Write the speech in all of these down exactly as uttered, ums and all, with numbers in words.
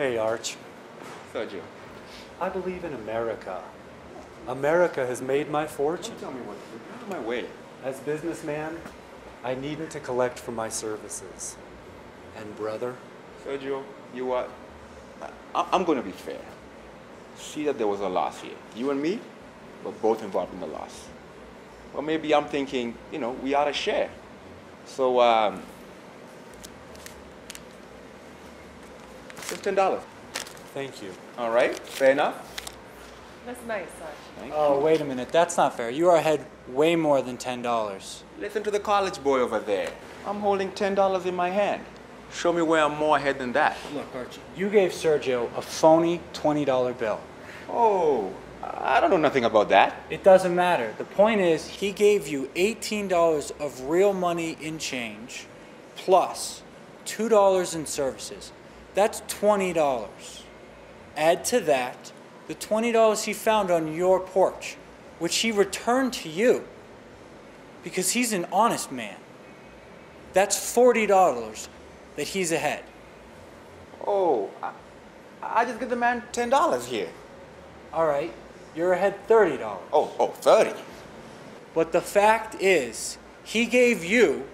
Hey, Arch. Sergio. I believe in America. America has made my fortune. Don't tell me what to do. Get out of my way. As businessman, I needn't to collect for my services. And brother? Sergio, you are... I, I'm going to be fair. See that there was a loss here. You and me were both involved in the loss. Well, maybe I'm thinking, you know, we ought to share. So, um... fifteen dollars. Thank you. All right, fair enough. That's nice, Archie. Oh, you. Wait a minute. That's not fair. You are ahead way more than ten dollars. Listen to the college boy over there. I'm holding ten dollars in my hand. Show me where I'm more ahead than that. Look, Archie, you gave Sergio a phony twenty dollar bill. Oh, I don't know nothing about that. It doesn't matter. The point is, he gave you eighteen dollars of real money in change, plus two dollars in services. That's twenty dollars. Add to that the twenty dollars he found on your porch, which he returned to you because he's an honest man. That's forty dollars that he's ahead. Oh, I, I just give the man ten dollars here. All right, you're ahead thirty dollars. Oh, oh, thirty. But the fact is, he gave you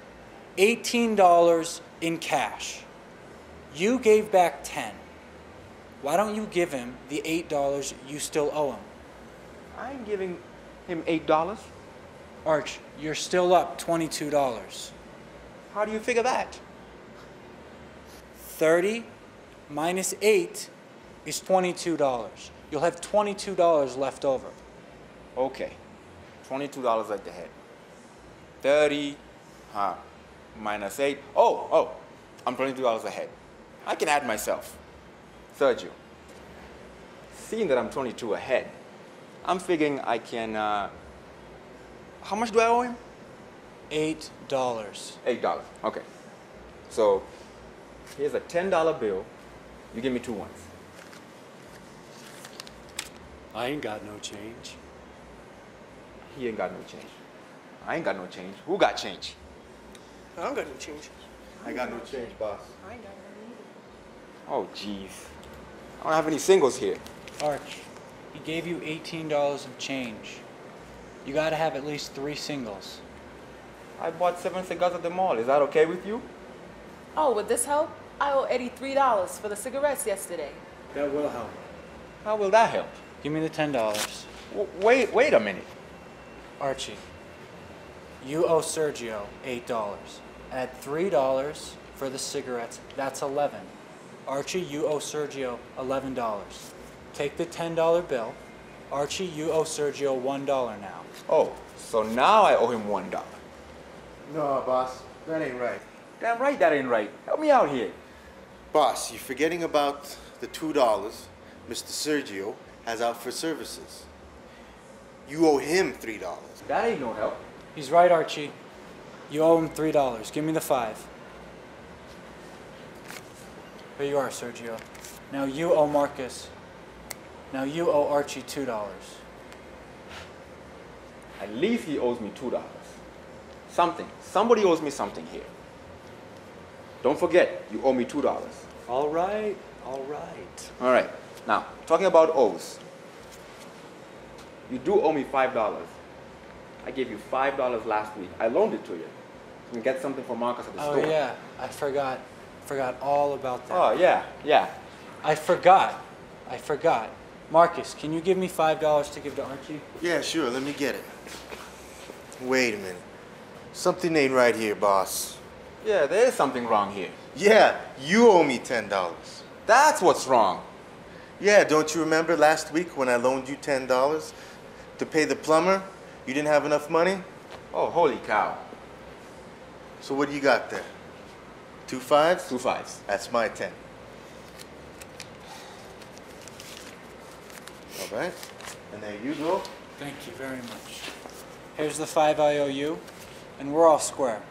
eighteen dollars in cash. You gave back ten. Why don't you give him the eight dollars you still owe him? I'm giving him eight dollars? Arch, you're still up twenty-two dollars. How do you figure that? thirty minus eight is twenty-two dollars. You'll have twenty-two dollars left over. Okay. twenty-two dollars at the head. thirty huh, minus eight. Oh, oh, I'm twenty-two dollars ahead. I can add myself. Sergio, seeing that I'm twenty-two ahead, I'm figuring I can, uh, how much do I owe him? Eight dollars. Eight dollars, okay. So, here's a ten dollar bill. You give me two ones. I ain't got no change. He ain't got no change. I ain't got no change. Who got change? I don't got no change. I got no change, boss. I ain't got no change. Oh, jeez. I don't have any singles here. Arch, he gave you eighteen dollars of change. You gotta have at least three singles. I bought seven cigars at the mall. Is that okay with you? Oh, would this help? I owe Eddie three dollars for the cigarettes yesterday. That will help. How will that help? Give me the ten dollars. W wait, wait a minute. Archie, you owe Sergio eight dollars. Add three dollars for the cigarettes. That's eleven dollars. Archie, you owe Sergio eleven dollars. Take the ten dollar bill. Archie, you owe Sergio one dollar now. Oh, so now I owe him one dollar. No, boss, that ain't right. Damn right that ain't right. Help me out here. Boss, you're forgetting about the two dollars Mister Sergio has out for services. You owe him three dollars. That ain't no help. He's right, Archie. You owe him three dollars. Give me the five. Here you are, Sergio. Now you owe Marcus. Now you owe Archie two dollars. At least he owes me two dollars. Something. Somebody owes me something here. Don't forget, you owe me two dollars. All right, all right. All right. Now, talking about owes. You do owe me five dollars. I gave you five dollars last week. I loaned it to you. You can get something for Marcus at the oh, store. Oh, yeah. I forgot. Forgot all about that. Oh, yeah, yeah. I forgot. I forgot. Marcus, can you give me five dollars to give to Archie? Yeah, sure. Let me get it. Wait a minute. Something ain't right here, boss. Yeah, there is something wrong here. Yeah, you owe me ten dollars. That's what's wrong. Yeah, don't you remember last week when I loaned you ten dollars to pay the plumber? You didn't have enough money? Oh, holy cow. So what do you got there? Two fives? Two fives. That's my ten. All right. And there you go. Thank you very much. Here's the five I owe you, and we're all square.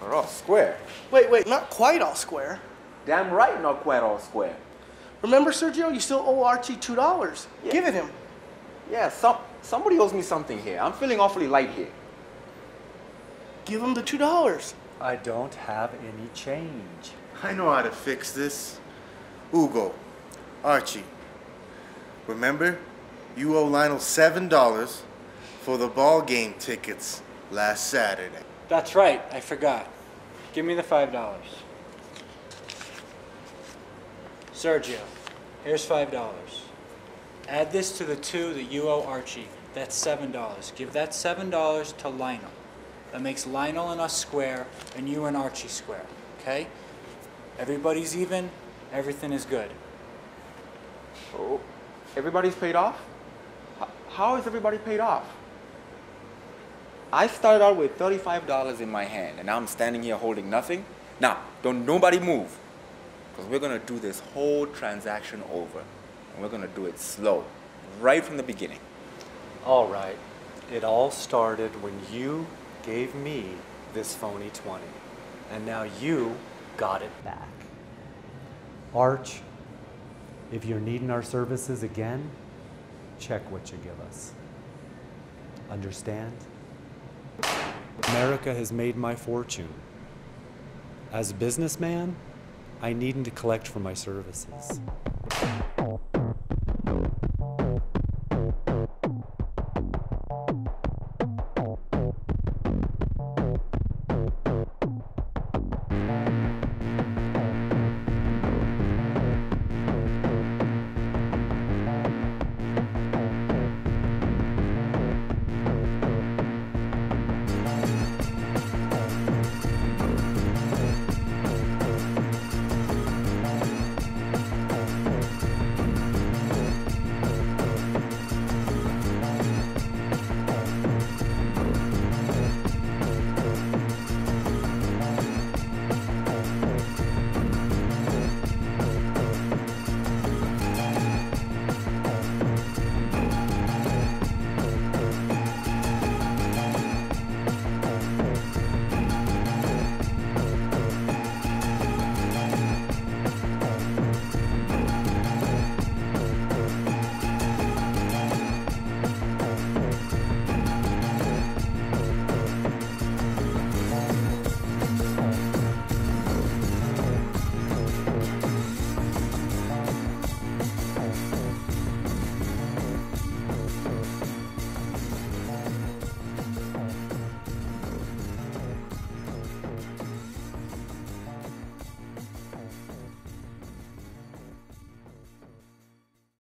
We're all square? Wait, wait, not quite all square. Damn right not quite all square. Remember, Sergio, you still owe Archie two dollars. Yeah. Give it him. Yeah, some, somebody owes me something here. I'm feeling awfully light here. Give him the two dollars. I don't have any change. I know how to fix this. Ugo, Archie. Remember, you owe Lionel seven dollars for the ball game tickets last Saturday. That's right, I forgot. Give me the five dollars. Sergio, here's five dollars. Add this to the two that you owe Archie. That's seven dollars. Give that seven dollars to Lionel. That makes Lionel and us square, and you and Archie square, okay? Everybody's even, everything is good. Oh, everybody's paid off? How is everybody paid off? I started out with thirty-five dollars in my hand, and now I'm standing here holding nothing. Now, don't nobody move, because we're gonna do this whole transaction over, and we're gonna do it slow, right from the beginning. All right, it all started when you gave me this phony twenty, and now you got it back. Arch, if you're needing our services again, check what you give us. Understand? America has made my fortune. As a businessman, I needn't to collect for my services.